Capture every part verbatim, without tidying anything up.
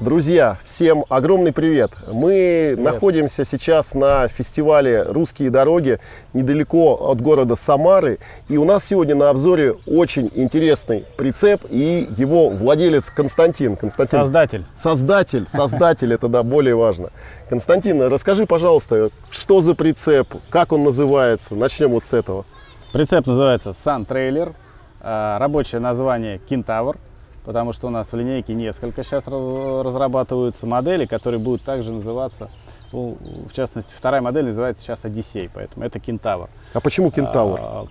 Друзья, всем огромный привет! Мы привет. находимся сейчас на фестивале «Русские дороги» недалеко от города Самары. И у нас сегодня на обзоре очень интересный прицеп и его владелец Константин. Константин. Создатель. Создатель, создатель, это да, более важно. Константин, расскажи, пожалуйста, что за прицеп, как он называется? Начнем вот с этого. Прицеп называется Sun Trailer, рабочее название «Кентавр». Потому что у нас в линейке несколько сейчас разрабатываются модели, которые будут также называться, ну, в частности, вторая модель называется сейчас «Одиссей», поэтому это «Кентавр». А почему «Кентавр»? А,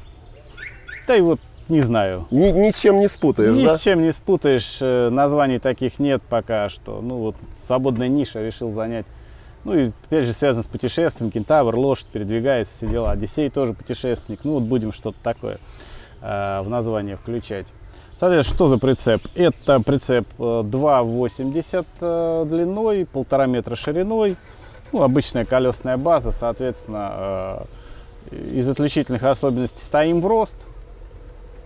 да и вот не знаю. Ни, ни с чем не спутаешь, Ни да? с чем не спутаешь, названий таких нет пока что. Ну вот свободная ниша, решил занять. Ну и опять же связано с путешествием, «Кентавр», лошадь передвигается, все дела. «Одиссей» тоже путешественник, ну вот будем что-то такое а, в название включать. Соответственно, что за прицеп? Это прицеп два восемьдесят длиной, полтора метра шириной. Ну, обычная колесная база, соответственно, из отличительных особенностей стоим в рост.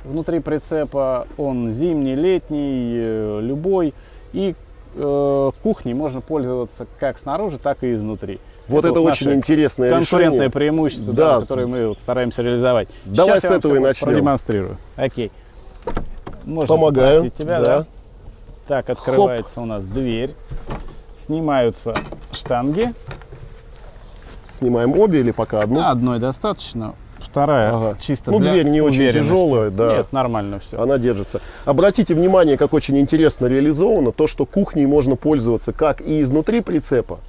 Внутри прицепа он зимний, летний, любой. И кухней можно пользоваться как снаружи, так и изнутри. Вот это, это вот очень интересное конкурентное решение. преимущество, да. Да, которое мы вот стараемся реализовать. Давай Сейчас с этого и начнем. Продемонстрирую. Окей. Можно Помогаю. тебя, да. да. Так, открывается Хоп. у нас дверь. Снимаются штанги. Снимаем обе или пока одну? Одной достаточно. Вторая ага. чисто Ну, для дверь не очень тяжелая, да. Нет, нормально все. Она держится. Обратите внимание, как очень интересно реализовано то, что кухней можно пользоваться как и изнутри прицепа,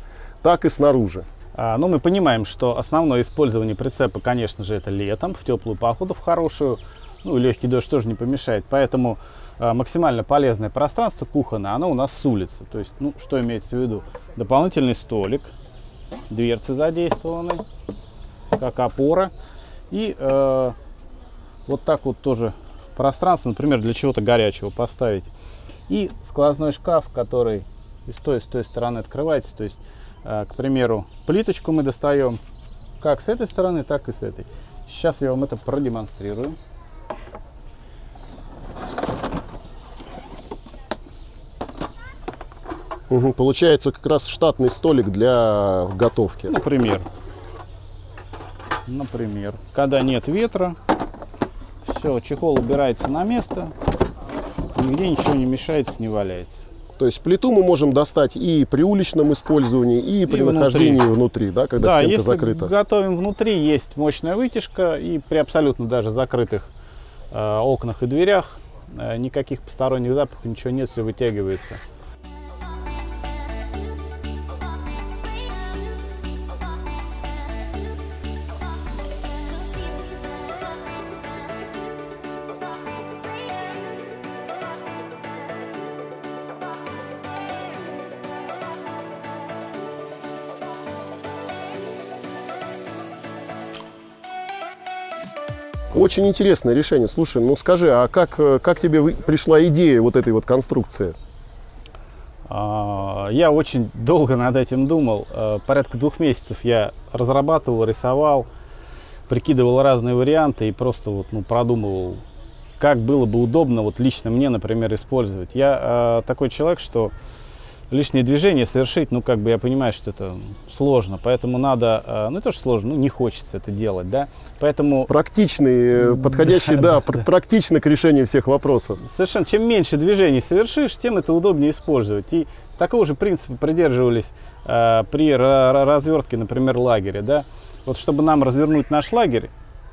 так и снаружи. А, ну, мы понимаем, что основное использование прицепа, конечно же, это летом, в теплую погоду, в хорошую. Ну, легкий дождь тоже не помешает, поэтому э, максимально полезное пространство кухонное, оно у нас с улицы. То есть, ну, что имеется в виду? Дополнительный столик, дверцы задействованы, как опора. И э, вот так вот тоже пространство, например, для чего-то горячего поставить. И сквозной шкаф, который и с той, и с той стороны открывается. То есть, э, к примеру, плиточку мы достаем как с этой стороны, так и с этой. Сейчас я вам это продемонстрирую. Угу, получается как раз штатный столик для готовки. Например. Например. Когда нет ветра, все, чехол убирается на место, нигде ничего не мешается, не валяется. То есть плиту мы можем достать и при уличном использовании, и при и нахождении внутри, внутри, да, когда да, стенка если закрыта. Готовим внутри, есть мощная вытяжка, и при абсолютно даже закрытых э, окнах и дверях э, никаких посторонних запахов, ничего нет, все вытягивается. Очень интересное решение. Слушай, ну скажи, а как, как тебе пришла идея вот этой вот конструкции? Я очень долго над этим думал. Порядка двух месяцев я разрабатывал, рисовал, прикидывал разные варианты и просто вот, ну, продумывал, как было бы удобно вот лично мне, например, использовать. Я такой человек, что лишнее движение совершить, ну, как бы я понимаю, что это сложно, поэтому надо, ну, это же сложно, ну, не хочется это делать, да, поэтому... Практичный, подходящий, да, да, да, да, практично к решению всех вопросов. Совершенно, чем меньше движений совершишь, тем это удобнее использовать, и такого же принципа придерживались э, при развертке, например, лагеря, да, вот чтобы нам развернуть наш лагерь,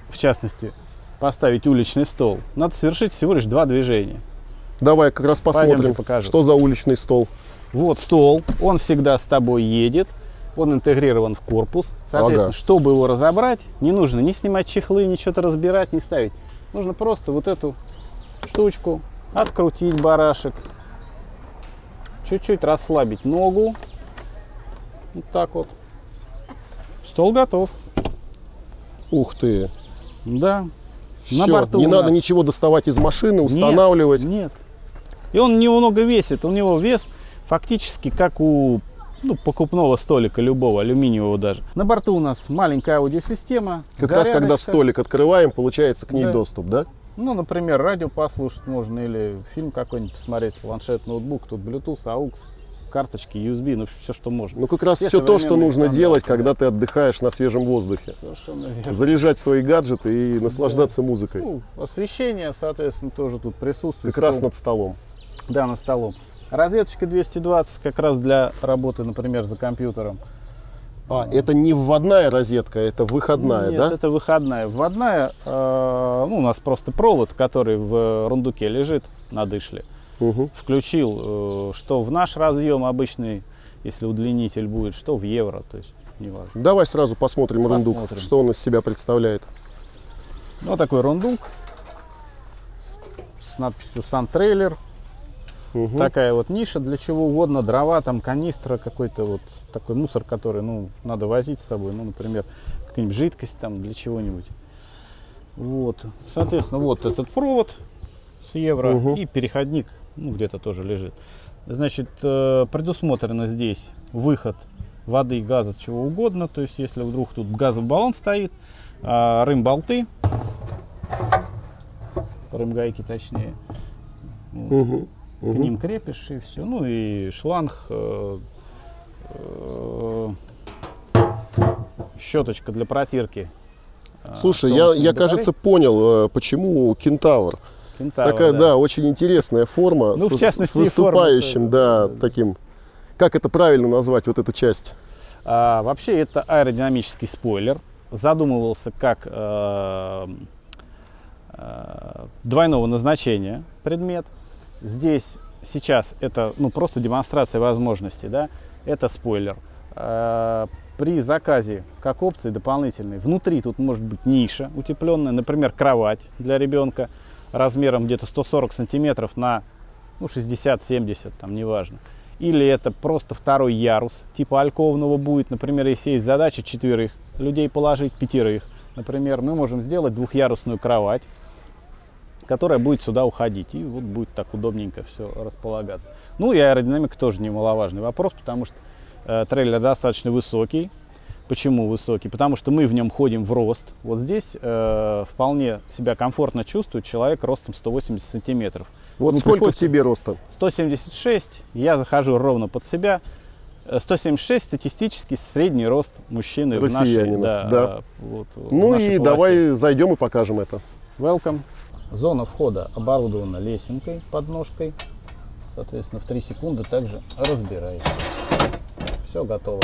в частности, поставить уличный стол, надо совершить всего лишь два движения. Давай как раз посмотрим, что за уличный стол. Вот стол, он всегда с тобой едет, он интегрирован в корпус. Соответственно, ага. чтобы его разобрать, не нужно ни снимать чехлы, ни что-то разбирать, ни ставить. Нужно просто вот эту штучку открутить, барашек, чуть-чуть расслабить ногу. Вот так вот. Стол готов. Ух ты! Да. Все, на борту не надо нас... ничего доставать из машины, устанавливать. Нет, нет. И он немного весит, у него вес... Фактически, как у ну, покупного столика, любого, алюминиевого даже. На борту у нас маленькая аудиосистема. Как раз когда столик открываем, получается к ней да. доступ, да? Ну, например, радио послушать можно или фильм какой-нибудь посмотреть, планшет, ноутбук, тут Bluetooth, аукс, карточки, ю эс би, ну все, что можно. Ну как раз все, все то, что нужно стандарты, делать, да. когда ты отдыхаешь на свежем воздухе. Заряжать свои гаджеты и наслаждаться да. музыкой. Ну, освещение, соответственно, тоже тут присутствует. Как раз над столом. Да, над столом. Розеточка двести двадцать как раз для работы, например, за компьютером. А, это не вводная розетка, это выходная, Нет, да? Нет, это выходная. Вводная, э, ну, у нас просто провод, который в рундуке лежит на дышле. Угу. Включил, э, что в наш разъем обычный, если удлинитель будет, что в евро, то есть неважно. Давай сразу посмотрим, посмотрим рундук, что он из себя представляет. Вот такой рундук с, с надписью Sun Trailer. Угу. Такая вот ниша для чего угодно, дрова, там канистра, какой-то вот такой мусор, который, ну, надо возить с собой, ну, например, какая-нибудь жидкость там для чего-нибудь. Вот, соответственно, вот этот провод с евро угу. и переходник, ну, где-то тоже лежит. Значит, предусмотрено здесь выход воды, газа, чего угодно, то есть если вдруг тут газовый баллон стоит, рым-болты, рым-гайки точнее, угу. к угу. ним крепишь и все. Ну и шланг, э, э, щеточка для протирки. Слушай, я, я кажется, понял, почему кентавр. кентавр Такая, да. да, очень интересная форма, ну, с, в частности, с выступающим, форма, да, да, таким. Как это правильно назвать, вот эту часть? А, вообще это аэродинамический спойлер. Задумывался как э, э, двойного назначения предмет. Здесь сейчас это, ну, просто демонстрация возможностей, да? Это спойлер. При заказе, как опции дополнительной, внутри тут может быть ниша утепленная, например, кровать для ребенка размером где-то сто сорок сантиметров на, ну, шестьдесят-семьдесят, там, неважно. Или это просто второй ярус, типа альковного будет, например, если есть задача четверых людей положить, пятерых, например, мы можем сделать двухъярусную кровать, которая будет сюда уходить, и вот будет так удобненько все располагаться. Ну и аэродинамика тоже немаловажный вопрос, потому что э, трейлер достаточно высокий. Почему высокий? Потому что мы в нем ходим в рост. Вот здесь э, вполне себя комфортно чувствует человек ростом сто восемьдесят сантиметров. Вот ну, сколько в тебе роста? сто семьдесят шесть, я захожу ровно под себя. сто семьдесят шесть статистически средний рост мужчины в нашей, да, да. Вот, ну в нашей и полосе. Давай зайдем и покажем это. Welcome. Зона входа оборудована лесенкой, подножкой. Соответственно, в три секунды также разбираешься. Все готово.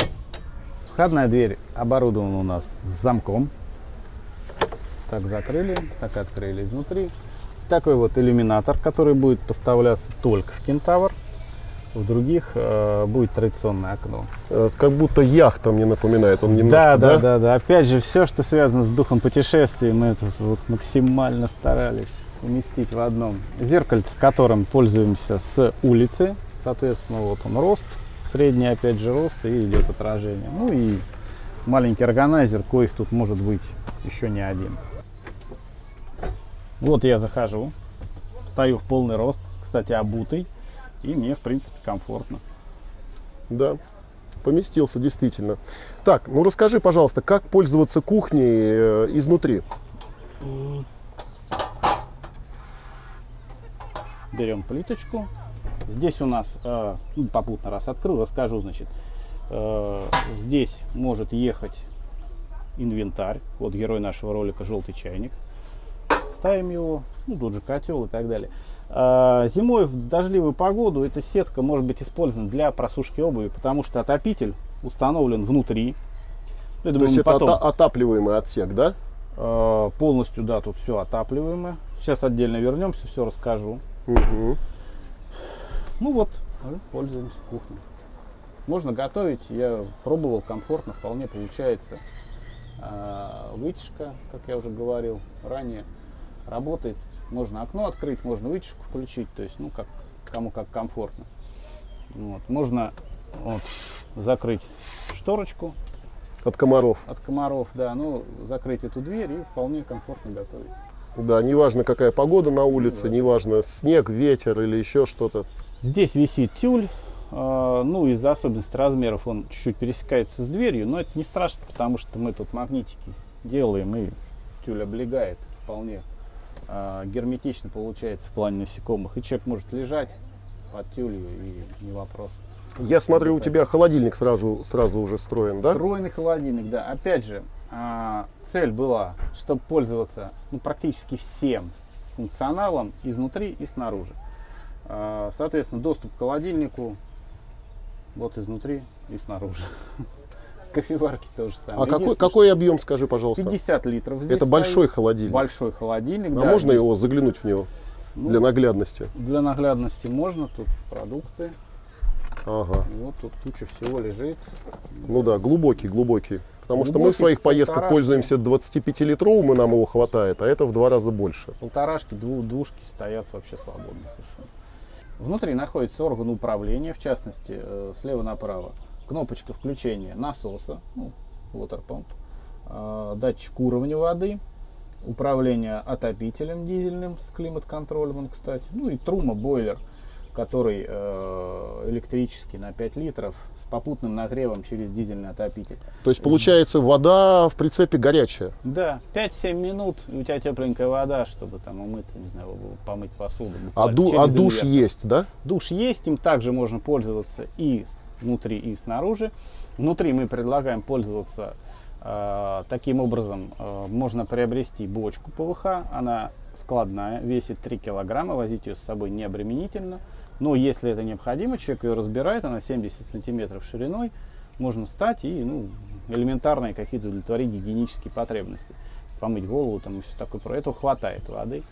Входная дверь оборудована у нас с замком. Так закрыли, так открыли изнутри. Такой вот иллюминатор, который будет поставляться только в Кентавр. В других э, будет традиционное окно. Как будто яхта мне напоминает, он немножко, да? Да, да, да, да. Опять же, все, что связано с духом путешествий, мы это вот максимально старались уместить в одном. Зеркальце, которым пользуемся с улицы, соответственно, вот он рост, средний опять же рост, и идет отражение. Ну и маленький органайзер, коих тут может быть еще не один. Вот я захожу, стою в полный рост, кстати, обутый. И мне, в принципе, комфортно. Да, поместился действительно. Так, ну расскажи, пожалуйста, как пользоваться кухней изнутри? Берем плиточку. Здесь у нас, э, попутно раз открыл, расскажу, значит. Э, здесь может ехать инвентарь. Вот герой нашего ролика, желтый чайник. Ставим его, ну тут же котел и так далее. Зимой в дождливую погоду эта сетка может быть использована для просушки обуви, потому что отопитель установлен внутри. Я думаю, То есть это потом... отапливаемый отсек, да? Полностью, да, тут все отапливаемое. Сейчас отдельно вернемся, все расскажу. Угу. Ну вот, пользуемся кухней. Можно готовить, я пробовал, комфортно, вполне получается. Вытяжка, как я уже говорил ранее, работает. Можно окно открыть, можно вытяжку включить, то есть, ну, как, кому как комфортно. Вот. Можно вот, закрыть шторочку. От комаров. От комаров, да. Ну, закрыть эту дверь и вполне комфортно готовить. Да, неважно, какая погода на улице, неважно, снег, ветер или еще что-то. Здесь висит тюль. Э, ну, из-за особенностей размеров он чуть-чуть пересекается с дверью, но это не страшно, потому что мы тут магнитики делаем, и тюль облегает вполне. Герметично получается в плане насекомых, и человек может лежать под тюлью, и не вопрос. Я смотрю, у тебя холодильник сразу, сразу уже встроен, да? Встроенный холодильник, да. Опять же, цель была, чтобы пользоваться ну, практически всем функционалом изнутри и снаружи. Соответственно, доступ к холодильнику вот изнутри и снаружи. Кофеварки тоже самое. А какой, какой объем, скажи, пожалуйста? пятьдесят литров. Здесь это стоит. Большой холодильник. Большой холодильник. А да, можно здесь... его заглянуть в него ну, для наглядности? Для наглядности можно. Тут продукты. Ага. Вот тут куча всего лежит. Ну да, глубокий, глубокий. Потому глубокий, что мы в своих поездках пользуемся двадцатипятилитровым, и нам его хватает, а это в два раза больше. Полторашки, двушки стоят вообще свободно совершенно. Внутри находится орган управления, в частности, слева направо. Кнопочка включения насоса, ну, water pump, датчик уровня воды, управление отопителем дизельным с климат-контролем, кстати, ну и трума-бойлер, который электрический на пять литров с попутным нагревом через дизельный отопитель. То есть получается вода в прицепе горячая? Да, пять-семь минут, и у тебя тепленькая вода, чтобы там умыться, не знаю, помыть посуду. А, ду а душ есть, да? Душ есть, им также можно пользоваться и внутри, и снаружи. Внутри мы предлагаем пользоваться э, таким образом. Э, можно приобрести бочку ПВХ, она складная, весит три килограмма, возить ее с собой не обременительно. Но если это необходимо, человек ее разбирает, она семьдесят сантиметров шириной, можно встать и ну, элементарные какие-то удовлетворить гигиенические потребности. Помыть голову, там и все такое. Про этого хватает воды.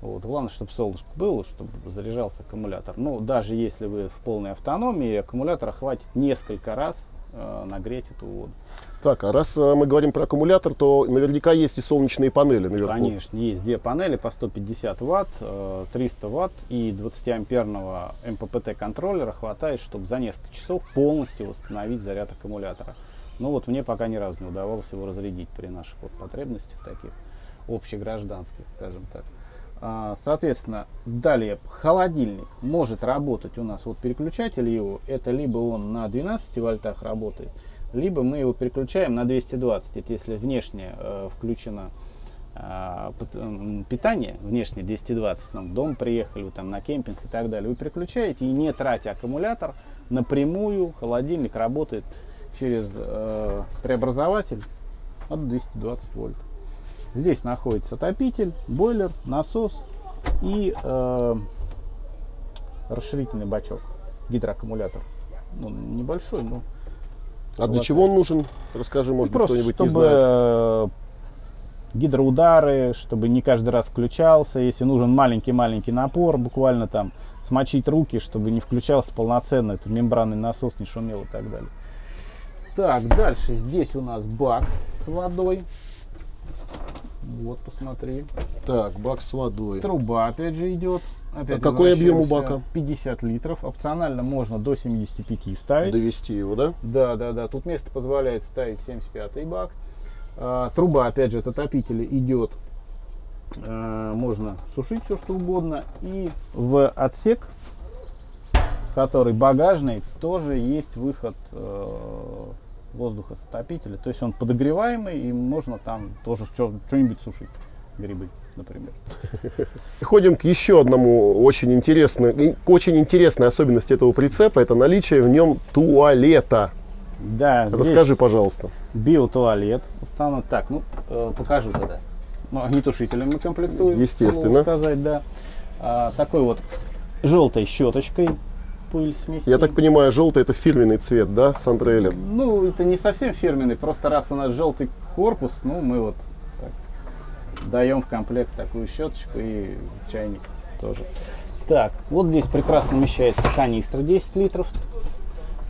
Вот. Главное, чтобы солнышко было, чтобы заряжался аккумулятор. Но даже если вы в полной автономии, аккумулятора хватит несколько раз э, нагреть эту воду. Так, а раз э, мы говорим про аккумулятор, то наверняка есть и солнечные панели наверху. Конечно, есть две панели по сто пятьдесят ватт, э, триста ватт и двадцатиамперного МППТ контроллера хватает, чтобы за несколько часов полностью восстановить заряд аккумулятора. Но вот мне пока ни разу не удавалось его разрядить при наших вот потребностях таких общегражданских, скажем так. Соответственно, далее холодильник может работать у нас, вот переключатель его, это либо он на двенадцати вольтах работает, либо мы его переключаем на двести двадцать, это если внешне э, включено э, питание, внешне двести двадцать, нам в дом приехали, вы там на кемпинг и так далее, вы переключаете и не тратя аккумулятор, напрямую холодильник работает через э, преобразователь от двухсот двадцати вольт. Здесь находится отопитель, бойлер, насос и э, расширительный бачок, гидроаккумулятор. Ну, небольшой, но... А для чего он нужен? Расскажи, может быть, кто-нибудь не знает. Чтобы гидроудары, чтобы не каждый раз включался. Если нужен маленький-маленький напор, буквально там смочить руки, чтобы не включался полноценно этот мембранный насос, не шумел и так далее. Так, дальше здесь у нас бак с водой. Вот, посмотри. Так, бак с водой. Труба опять же идет. Опять а какой объем у бака? пятьдесят литров. Опционально можно до семидесяти пяти ставить. Довести его, да? Да, да, да. Тут место позволяет ставить семьдесят пятый бак. А, труба, опять же, от отопителя идет. А, можно сушить все, что угодно. И в отсек, который багажный, тоже есть выход воздуха с отопителя, то есть он подогреваемый, и можно там тоже что-нибудь сушить, грибы, например. Переходим к еще одному очень интересной, очень интересной особенности этого прицепа, это наличие в нем туалета. Да. Расскажи, пожалуйста. Биотуалет установлен. Так, ну э, покажу тогда. Ну, огнетушителем мы комплектуем. Естественно. Сказать, да. А, такой вот желтой щеточкой. Пыль смеси. Я так понимаю, желтый — это фирменный цвет, да, Sun Trailer? Ну, это не совсем фирменный, просто раз у нас желтый корпус, ну, мы вот так даем в комплект такую щеточку и чайник тоже. Так, вот здесь прекрасно вмещается канистра десять литров.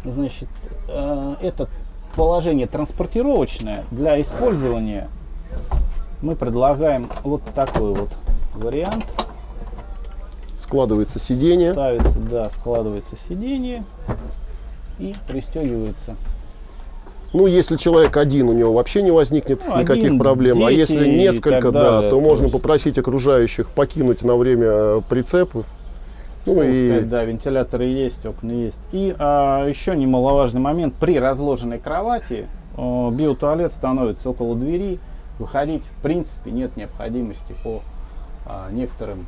Значит, э, это положение транспортировочное. Для использования мы предлагаем вот такой вот вариант. Складывается сиденье. Ставится, да, складывается сиденье и пристегивается. Ну, если человек один, у него вообще не возникнет ну, никаких один, проблем. Дети, а если несколько, да, далее, то можно есть... попросить окружающих покинуть на время прицеп. Ну, и... сказать, да, вентиляторы есть, окна есть. И а, еще немаловажный момент. При разложенной кровати а, биотуалет становится около двери. Выходить, в принципе, нет необходимости по а, некоторым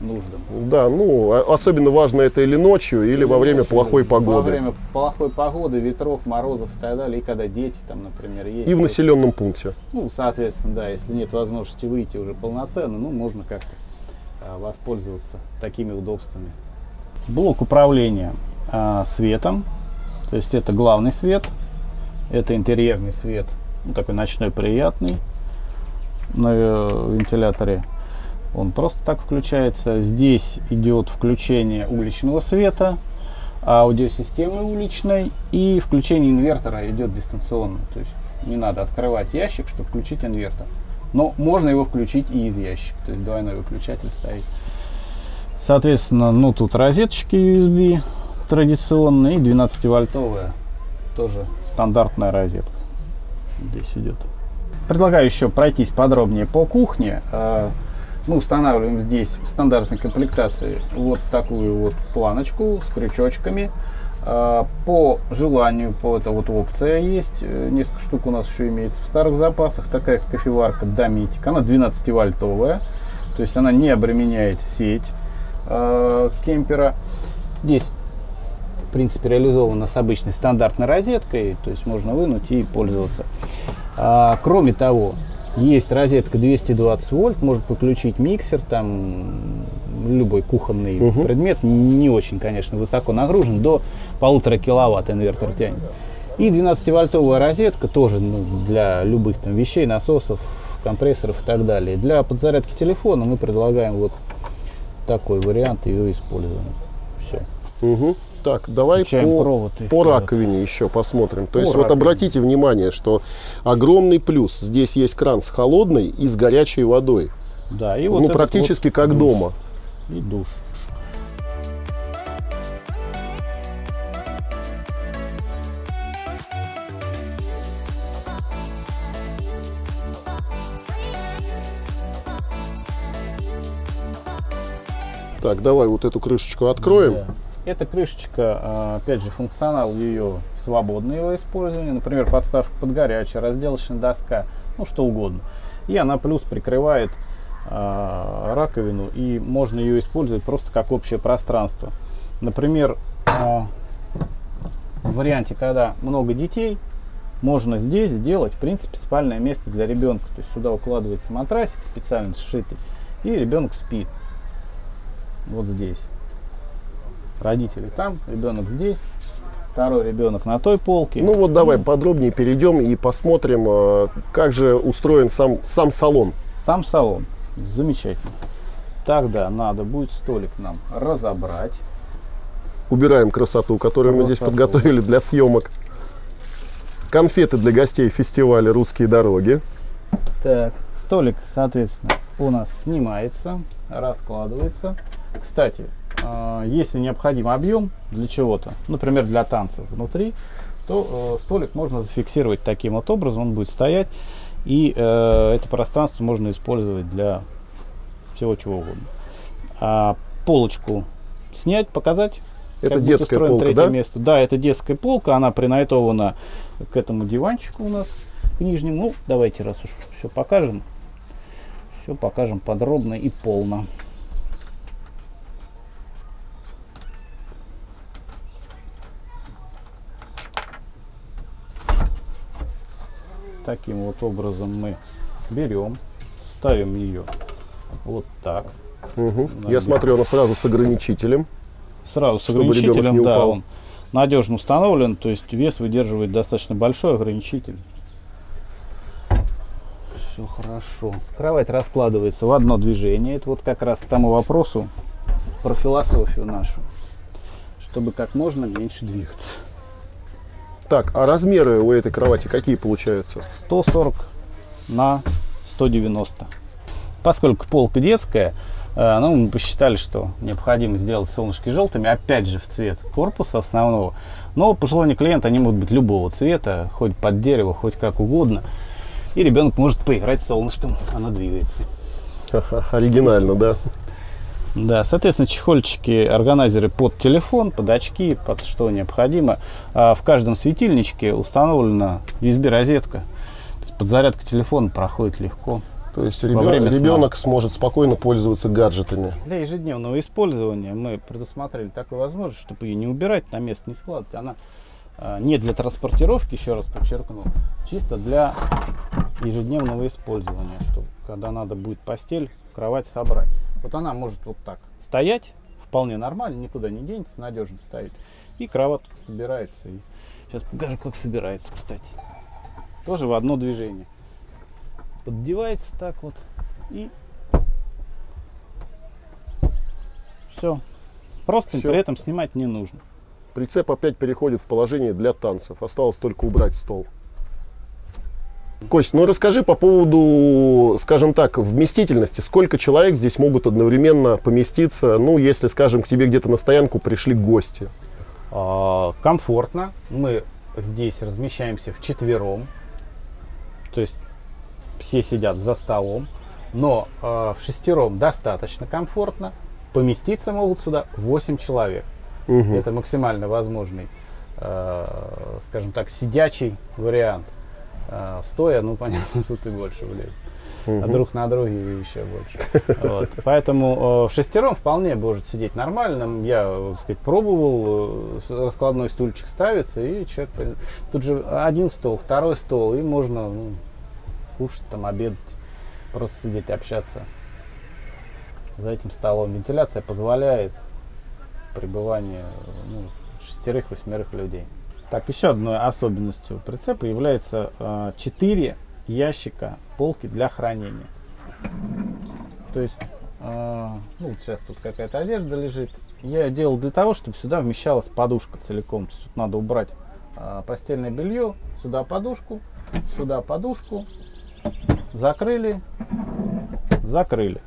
нуждам. Да, ну особенно важно это или ночью, или, или во время ночью, плохой погоды. Во время плохой погоды, ветров, морозов и так далее, и когда дети там, например, есть. И в населенном пункте. Ну, соответственно, да, если нет возможности выйти уже полноценно, ну, можно как-то а, воспользоваться такими удобствами. Блок управления а, светом, то есть это главный свет, это интерьерный свет, ну, такой ночной приятный на вентиляторе. Он просто так включается. Здесь идет включение уличного света, аудиосистемы уличной и включение инвертора идет дистанционно. То есть не надо открывать ящик, чтобы включить инвертор. Но можно его включить и из ящика. То есть двойной выключатель стоит. Соответственно, ну тут розеточки ю эс би традиционные, двенадцативольтовая тоже стандартная розетка. Здесь идет. Предлагаю еще пройтись подробнее по кухне. Мы устанавливаем здесь в стандартной комплектации вот такую вот планочку с крючочками. По желанию, по это вот опция есть. Несколько штук у нас еще имеется в старых запасах. Такая кофеварка Домитик. Она двенадцативольтовая. То есть она не обременяет сеть кемпера. Здесь, в принципе, реализована с обычной стандартной розеткой. То есть можно вынуть и пользоваться. Кроме того, есть розетка двести двадцать вольт, можно подключить миксер, там любой кухонный угу. предмет, не очень, конечно, высоко нагружен, до полутора киловатт инвертор тянет. И двенадцативольтовая розетка тоже ну, для любых там вещей, насосов, компрессоров и так далее. Для подзарядки телефона мы предлагаем вот такой вариант ее использования. Все. Угу. Так, давай по, по раковине еще посмотрим. То по есть раковине. Вот обратите внимание, что огромный плюс. Здесь есть кран с холодной и с горячей водой. Да, и вот ну, практически вот как душ. Дома. И душ. Так, давай вот эту крышечку откроем. Да. Эта крышечка, опять же, функционал ее свободное его использование, например, подставка под горячее, разделочная доска, ну что угодно. И она плюс прикрывает э, раковину, и можно ее использовать просто как общее пространство. Например, э, в варианте, когда много детей, можно здесь сделать, в принципе, спальное место для ребенка. То есть сюда укладывается матрасик специально сшитый, и ребенок спит вот здесь. Родители там, ребенок здесь, второй ребенок на той полке. Ну вот давай ну, подробнее перейдем и посмотрим, как же устроен сам, сам салон. Сам салон. Замечательно. Тогда надо будет столик нам разобрать. Убираем красоту, которую красоту. мы здесь подготовили для съемок. Конфеты для гостей фестиваля «Русские дороги». Так, столик, соответственно, у нас снимается, раскладывается. Кстати, если необходим объем для чего-то, например, для танцев внутри, то э, столик можно зафиксировать таким вот образом, он будет стоять, и э, это пространство можно использовать для всего чего угодно. А полочку снять, показать. Это детская полка, да? Место. Да, это детская полка, она принайтована к этому диванчику у нас, к нижнему. Ну, давайте, раз уж все покажем, все покажем подробно и полно. Таким вот образом мы берем, ставим ее вот так. Угу. Я смотрю, она сразу с ограничителем. Сразу с ограничителем, да, он надежно установлен, то есть вес выдерживает достаточно большой ограничитель. Все хорошо. Кровать раскладывается в одно движение. Это вот как раз к тому вопросу про философию нашу, чтобы как можно меньше двигаться. Так, а размеры у этой кровати какие получаются? сто сорок на сто девяносто. Поскольку полка детская, ну, мы посчитали, что необходимо сделать солнышки желтыми, опять же в цвет корпуса основного. Но по желанию клиента они могут быть любого цвета, хоть под дерево, хоть как угодно. И ребенок может поиграть с солнышком, оно двигается. Оригинально, да? Да, соответственно, чехольчики, органайзеры под телефон, под очки, под что необходимо. А в каждом светильничке установлена ю эс би-розетка. То есть подзарядка телефона проходит легко. То есть ребенок, ребенок сможет спокойно пользоваться гаджетами. Для ежедневного использования мы предусмотрели такую возможность, чтобы ее не убирать, на место не складывать. Она не для транспортировки, еще раз подчеркну, чисто для ежедневного использования, чтобы когда надо будет постель, кровать собрать. Вот она может вот так стоять, вполне нормально, никуда не денется, надежно стоит. И кроватка собирается. И сейчас покажу, как собирается, кстати. Тоже в одно движение. Поддевается так вот и все. Просто все. При этом снимать не нужно. Прицеп опять переходит в положение для танцев. Осталось только убрать стол. Кость, ну расскажи по поводу, скажем так, вместительности. Сколько человек здесь могут одновременно поместиться, ну если, скажем, к тебе где-то на стоянку пришли гости? А, комфортно. Мы здесь размещаемся вчетвером. То есть все сидят за столом, но э, в шестером достаточно комфортно. Поместиться могут сюда восемь человек. Угу. Это максимально возможный, э, скажем так, сидячий вариант. Э, стоя, ну понятно, тут и больше влезет. Угу. А друг на друге еще больше. Поэтому в шестером вполне может сидеть нормально. Я, так сказать, пробовал, раскладной стульчик ставится, и человек... Тут же один стол, второй стол, и можно... кушать, там, обедать, просто сидеть, общаться за этим столом. Вентиляция позволяет пребывание ну, шестерых-восьмерых людей. Так, еще одной особенностью прицепа является э, четыре ящика полки для хранения. То есть, э, ну, вот сейчас тут какая-то одежда лежит. Я ее делал для того, чтобы сюда вмещалась подушка целиком. То есть, тут надо убрать э, постельное белье, сюда подушку, сюда подушку. Закрыли, закрыли.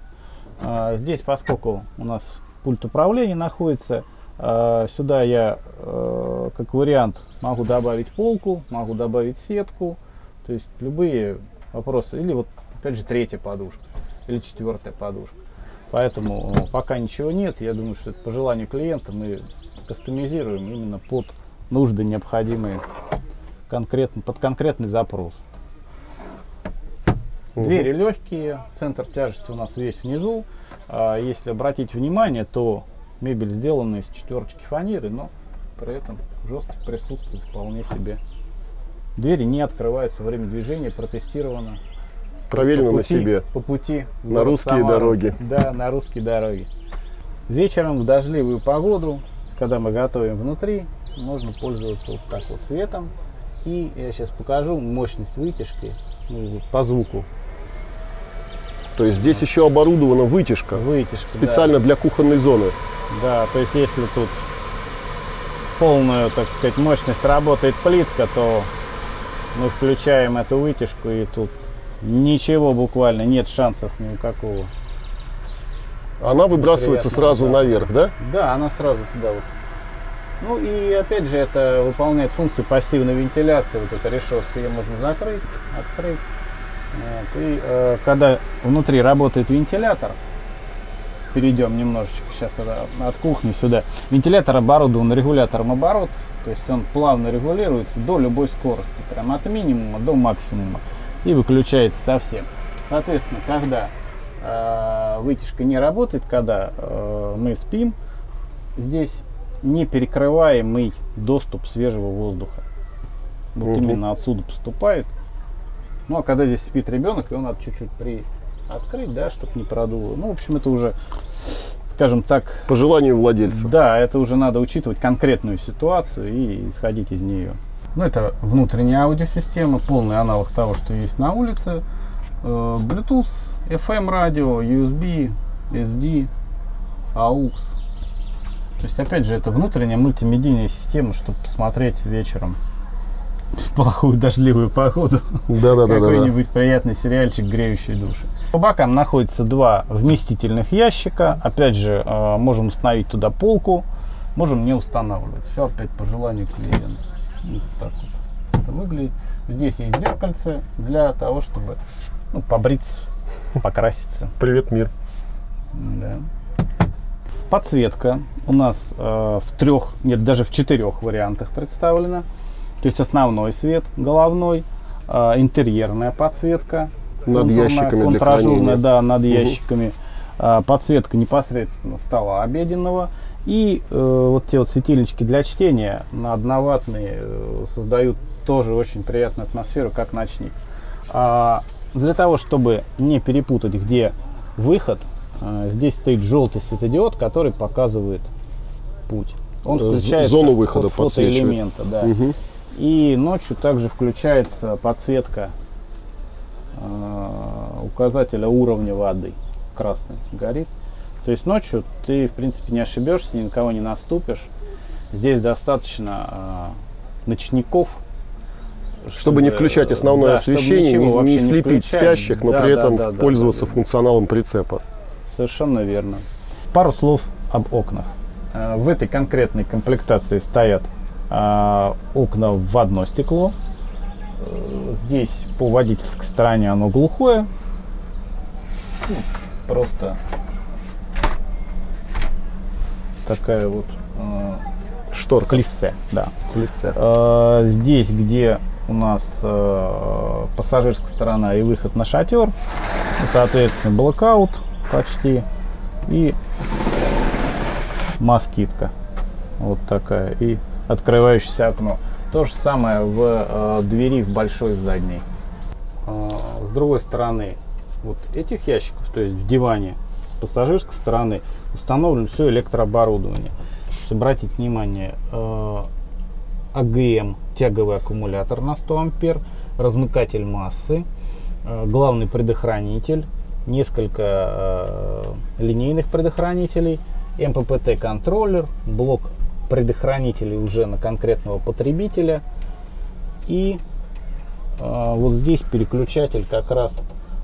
А, здесь, поскольку у нас пульт управления находится, а, сюда я а, как вариант могу добавить полку, могу добавить сетку, то есть любые вопросы. Или вот опять же третья подушка или четвертая подушка. Поэтому пока ничего нет, я думаю, что это по желанию клиента мы кастомизируем именно под нужды необходимые конкретно, под конкретный запрос. Двери легкие, центр тяжести у нас весь внизу. Если обратить внимание, то мебель сделана из четверочки фанеры, но при этом жесткость присутствует вполне себе. Двери не открываются во время движения, протестировано. Проверено на себе. По пути. На русские дороги. Да, на русские дороги. Вечером в дождливую погоду, когда мы готовим внутри, можно пользоваться вот так вот светом. И я сейчас покажу мощность вытяжки, ну, по звуку. То есть здесь еще оборудована вытяжка, вытяжка специально, да, для кухонной зоны. Да, то есть если тут полную, так сказать, мощность работает плитка, то мы включаем эту вытяжку, и тут ничего буквально, нет шансов никакого. Она выбрасывается сразу наверх, да? Да, она сразу туда вот. Ну и опять же это выполняет функцию пассивной вентиляции. Вот эта решетка, ее можно закрыть, открыть. Вот. И э, когда внутри работает вентилятор, перейдем немножечко сейчас от кухни сюда. Вентилятор оборудован регулятором оборотов, то есть он плавно регулируется до любой скорости, прям от минимума до максимума, и выключается совсем. Соответственно, когда э, вытяжка не работает, когда э, мы спим, здесь неперекрываемый доступ свежего воздуха. Вот угу. Именно отсюда поступает. Ну а когда здесь спит ребенок, его надо чуть-чуть приоткрыть, да, чтобы не продуло. Ну, в общем, это уже, скажем так... По желанию владельца. Да, это уже надо учитывать конкретную ситуацию и исходить из нее. Ну, это внутренняя аудиосистема, полный аналог того, что есть на улице. Bluetooth, эф эм радио, ю эс би, эс ди, а у икс. То есть, опять же, это внутренняя мультимедийная система, чтобы посмотреть вечером в плохую дождливую погоду какой-нибудь приятный сериальчик, греющий души. По бокам находятся два вместительных ящика. Опять же, можем установить туда полку, можем не устанавливать. Все опять по желанию клиента. Вот так вот это выглядит. Здесь есть зеркальце для того, чтобы, ну, побриться, покраситься. Привет, мир. Да. Подсветка у нас э, в трех, нет, даже в четырех вариантах представлена. То есть основной свет, головной, э, интерьерная подсветка, Над ящиками для хранения. Да, над угу. ящиками. А, подсветка непосредственно стола обеденного. И э, вот те вот светильнички для чтения, одноваттные, э, создают тоже очень приятную атмосферу, как ночник. А для того, чтобы не перепутать, где выход, э, здесь стоит желтый светодиод, который показывает путь. Он включает зону выхода, фотоэлемента, да. Угу. И ночью также включается подсветка э, указателя уровня воды. Красный горит. То есть ночью ты, в принципе, не ошибешься, ни на кого не наступишь. Здесь достаточно э, ночников. Чтобы, чтобы не включать основное да, освещение, не, не слепить спящих, но да, при да, этом да, да, пользоваться да, да, функционалом прицепа. Совершенно верно. Пару слов об окнах. В этой конкретной комплектации стоят э, окна в одно стекло. Здесь по водительской стороне оно глухое. Просто такая вот э, шторка. Клиссе, да. Клиссе. Э, здесь, где у нас э, пассажирская сторона и выход на шатер, соответственно, блокаут почти и москитка вот такая и открывающееся окно. То же самое в э, двери в большой, в задней. Э, с другой стороны вот этих ящиков, то есть в диване с пассажирской стороны, установлено все электрооборудование. Обратите внимание, АГМ, тяговый аккумулятор на сто ампер, размыкатель массы, главный предохранитель, несколько линейных предохранителей, МППТ-контроллер, блок предохранителей уже на конкретного потребителя. И вот здесь переключатель как раз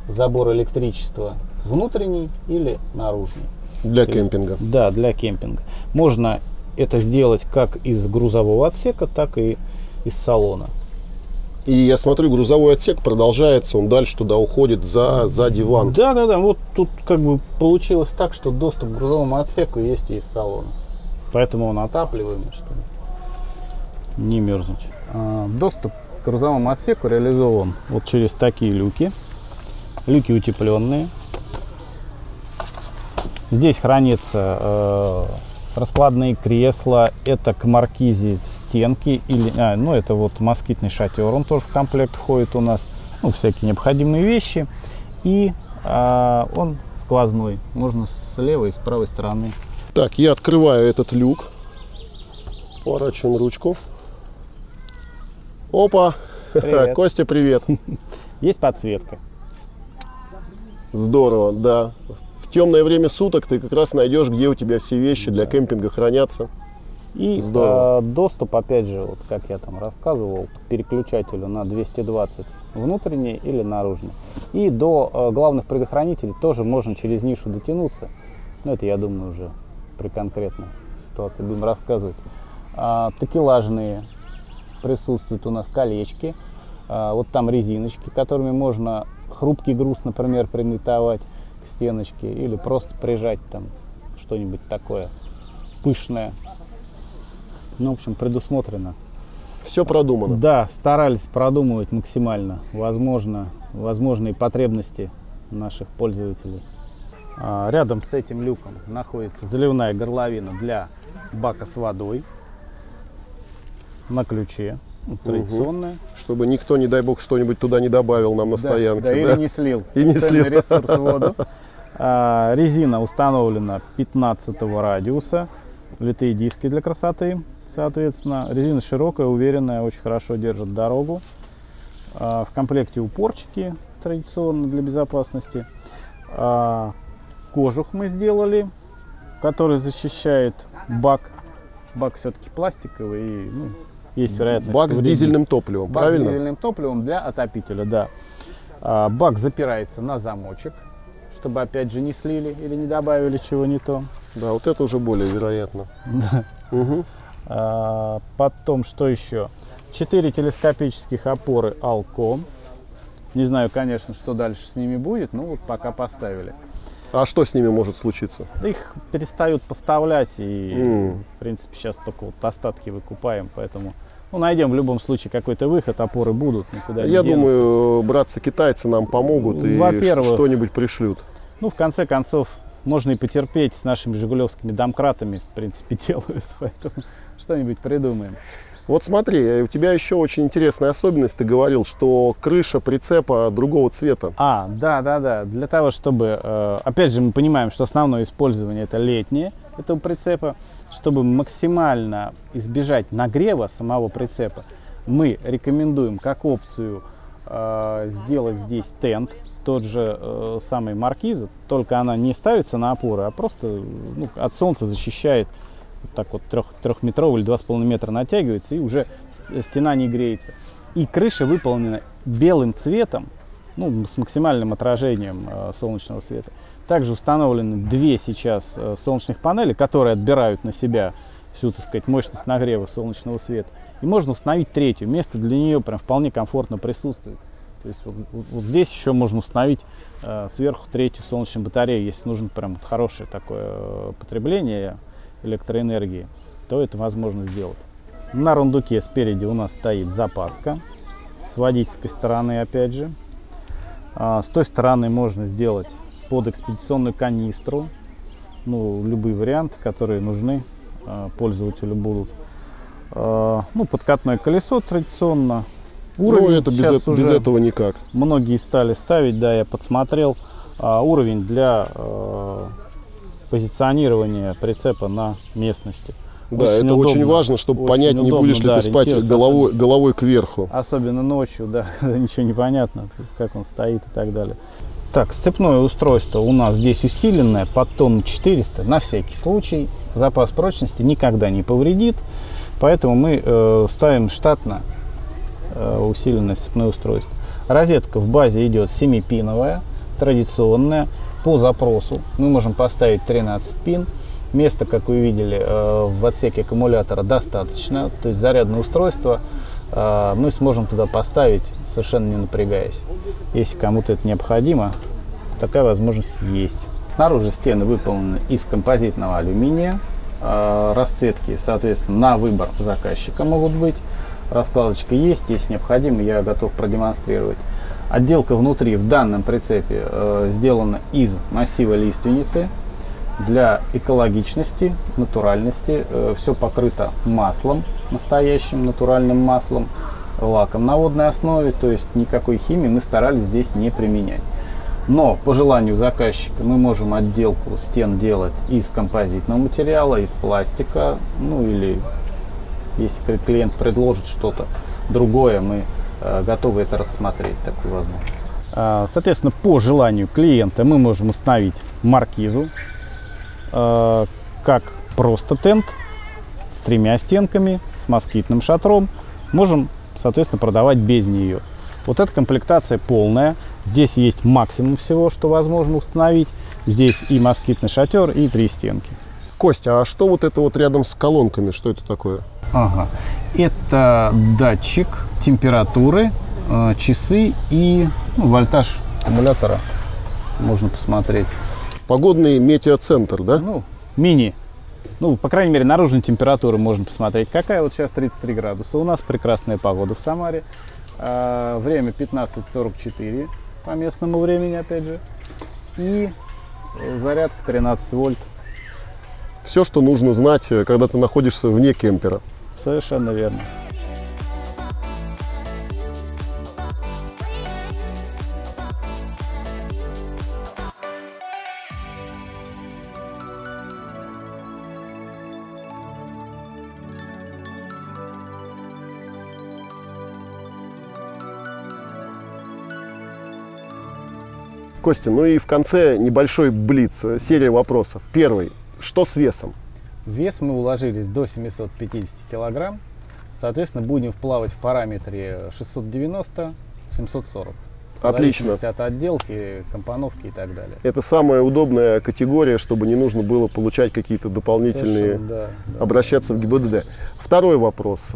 забор электричества внутренний или наружный. Для кемпинга. Да, для кемпинга. Можно это сделать как из грузового отсека, так и из салона. И я смотрю, грузовой отсек продолжается, он дальше туда уходит за, за диван. Да, да, да. Вот тут как бы получилось так, что доступ к грузовому отсеку есть и из салона. Поэтому он отапливаемый, чтобы не мерзнуть. Доступ к грузовому отсеку реализован вот через такие люки. Люки утепленные. Здесь хранятся э, раскладные кресла, это к маркизе стенки, или, а, ну это вот москитный шатер, он тоже в комплект входит у нас, ну всякие необходимые вещи, и э, он сквозной, можно с левой и с правой стороны. Так, я открываю этот люк, поворачиваем ручку. Опа, привет. Костя, привет. Есть подсветка. Здорово, да. В темное время суток ты как раз найдешь, где у тебя все вещи для кемпинга хранятся. И э, доступ, опять же, вот как я там рассказывал, к переключателю на двести двадцать внутренний или наружный. И до э, главных предохранителей тоже можно через нишу дотянуться. Но это, я думаю, уже при конкретной ситуации будем рассказывать. А, такелажные присутствуют у нас, колечки. А, вот там резиночки, которыми можно хрупкий груз, например, примитовать к стеночке или просто прижать там что-нибудь такое пышное. Ну, в общем, предусмотрено. Все продумано. Да, старались продумывать максимально возможно, возможные потребности наших пользователей. А, рядом с этим люком находится заливная горловина для бака с водой на ключе. Традиционная. Угу. Чтобы никто, не дай бог, что-нибудь туда не добавил нам на да, стоянке. Да, да, или не слил. И не слил. Ресурс воду. А, резина установлена пятнадцатого радиуса. Литые диски для красоты, соответственно. Резина широкая, уверенная, очень хорошо держит дорогу. А, в комплекте упорчики традиционно для безопасности. А, кожух мы сделали, который защищает бак. Бак все-таки пластиковый и... Ну, есть вероятность. Бак с дизельным топливом, бак правильно? Бак с дизельным топливом для отопителя, да. А, бак запирается на замочек, чтобы опять же не слили или не добавили чего не то. Да, вот это уже более вероятно. Да. Угу. А, потом, что еще? Четыре телескопических опоры Алком. Не знаю, конечно, что дальше с ними будет, но вот пока поставили. А что с ними может случиться? Их перестают поставлять, и, mm. в принципе, сейчас только вот остатки выкупаем, поэтому Ну, найдем в любом случае какой-то выход, опоры будут. Никуда не Я денутся. думаю, братцы-китайцы нам помогут и что-нибудь пришлют. Ну, в конце концов, можно и потерпеть с нашими жигулевскими домкратами, в принципе, делают, поэтому что-нибудь придумаем. Вот смотри, у тебя еще очень интересная особенность, ты говорил, что крыша прицепа другого цвета. А, да, да, да, для того, чтобы, опять же, мы понимаем, что основное использование это летнее этого прицепа, чтобы максимально избежать нагрева самого прицепа, мы рекомендуем как опцию сделать здесь тент, тот же э, самый маркиза, только она не ставится на опоры, а просто ну, от солнца защищает, вот так вот трехметровый или два с половиной метра натягивается, и уже стена не греется. И крыша выполнена белым цветом, ну, с максимальным отражением э, солнечного света. Также установлены две сейчас э, солнечных панели, которые отбирают на себя всю, так сказать, мощность нагрева солнечного света. И можно установить третью, место для нее прям вполне комфортно присутствует. То есть вот, вот здесь еще можно установить э, сверху третью солнечную батарею, если нужно прям хорошее такое потребление электроэнергии, то это возможно сделать. На рундуке спереди у нас стоит запаска, с водительской стороны опять же. А, с той стороны можно сделать под экспедиционную канистру, ну, любые варианты, которые нужны а, пользователю будут. А, ну, подкатное колесо традиционно. Уровень, ну, это без, без этого никак. Многие стали ставить, да, я подсмотрел, а, уровень для э, позиционирования прицепа на местности. Да, очень это удобно, очень важно, чтобы очень понять, удобно, не будешь ли да, ты спать головой, головой кверху. Особенно ночью, да, ничего не понятно, как он стоит и так далее. Так, сцепное устройство у нас здесь усиленное, под тонну четыреста, на всякий случай. Запас прочности никогда не повредит, поэтому мы э, ставим штатно усиленное сцепное устройство. Розетка в базе идет семипиновая, традиционная, по запросу. Мы можем поставить тринадцать пин. Места, как вы видели, в отсеке аккумулятора достаточно. То есть зарядное устройство мы сможем туда поставить, совершенно не напрягаясь. Если кому-то это необходимо, такая возможность есть. Снаружи стены выполнены из композитного алюминия. Расцветки, соответственно, на выбор заказчика могут быть. Раскладочка есть, если необходимо, я готов продемонстрировать. Отделка внутри в данном прицепе э, сделана из массива лиственницы. Для экологичности, натуральности. Э, все покрыто маслом, настоящим натуральным маслом, лаком на водной основе. То есть никакой химии мы старались здесь не применять. Но по желанию заказчика мы можем отделку стен делать из композитного материала, из пластика, ну или... Если клиент предложит что-то другое, мы э, готовы это рассмотреть, такую возможность. Соответственно, по желанию клиента мы можем установить маркизу, э, как просто тент с тремя стенками, с москитным шатром. Можем, соответственно, продавать без нее. Вот эта комплектация полная. Здесь есть максимум всего, что возможно установить. Здесь и москитный шатер, и три стенки. Костя, а что вот это вот рядом с колонками? Что это такое? Ага. Это датчик температуры, э, часы и ну, вольтаж аккумулятора. Можно посмотреть. Погодный метеоцентр, да? Ну, мини. Ну, по крайней мере, наружную температуру можно посмотреть. Какая вот сейчас тридцать три градуса. У нас прекрасная погода в Самаре. Э, время пятнадцать сорок четыре по местному времени, опять же. И зарядка тринадцать вольт. Все, что нужно знать, когда ты находишься вне кемпера. Совершенно верно. Костя, ну и в конце небольшой блиц, серия вопросов. Первый. Что с весом? Вес мы уложились до семисот пятидесяти килограмм. Соответственно, будем плавать в параметре шестьсот девяносто — семьсот сорок. Отлично. В зависимости от отделки, компоновки и так далее. Это самая удобная категория, чтобы не нужно было получать какие-то дополнительные... Да, да, обращаться да, в ГИБДД. Да. Второй вопрос.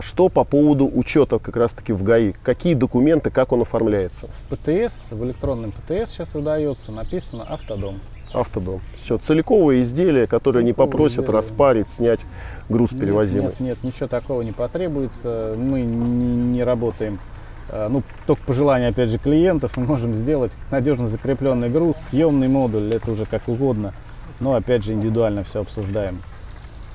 Что по поводу учета как раз-таки в ГАИ? Какие документы, как он оформляется? В ПТС, в электронном ПТС сейчас выдается, написано «Автодом». Автодом. Все, целиковое изделие, которое целиковое не попросят изделие. Распарить, снять груз нет, перевозимый. Нет, нет, ничего такого не потребуется. Мы не, не работаем. Ну, только по желанию, опять же, клиентов мы можем сделать надежно закрепленный груз, съемный модуль, это уже как угодно. Но, опять же, индивидуально все обсуждаем.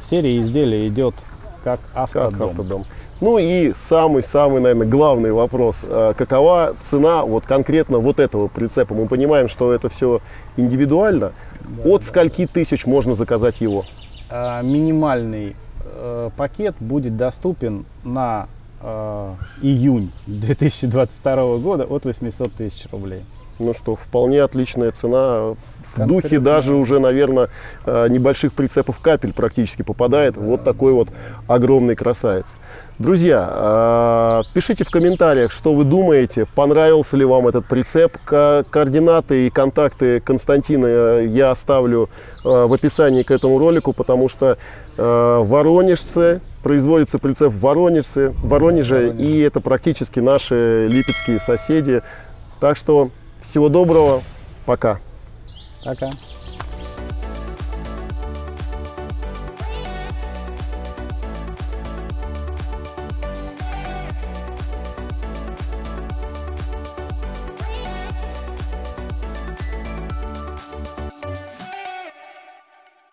В серии изделия идет как автодом. Как автодом. Ну и самый-самый, наверное, главный вопрос. Какова цена вот конкретно вот этого прицепа? Мы понимаем, что это все индивидуально. Да, От да, скольки да. тысяч можно заказать его? Минимальный э, пакет будет доступен на э, июнь две тысячи двадцать второго года от восьмисот тысяч рублей. Ну что, вполне отличная цена. В духе даже уже, наверное, небольших прицепов капель практически попадает. Вот такой вот огромный красавец. Друзья, пишите в комментариях, что вы думаете, понравился ли вам этот прицеп. Координаты и контакты Константина я оставлю в описании к этому ролику, потому что воронежцы... Производится прицеп в Воронеже, Воронеже, и это практически наши липецкие соседи. Так что всего доброго, пока. Пока.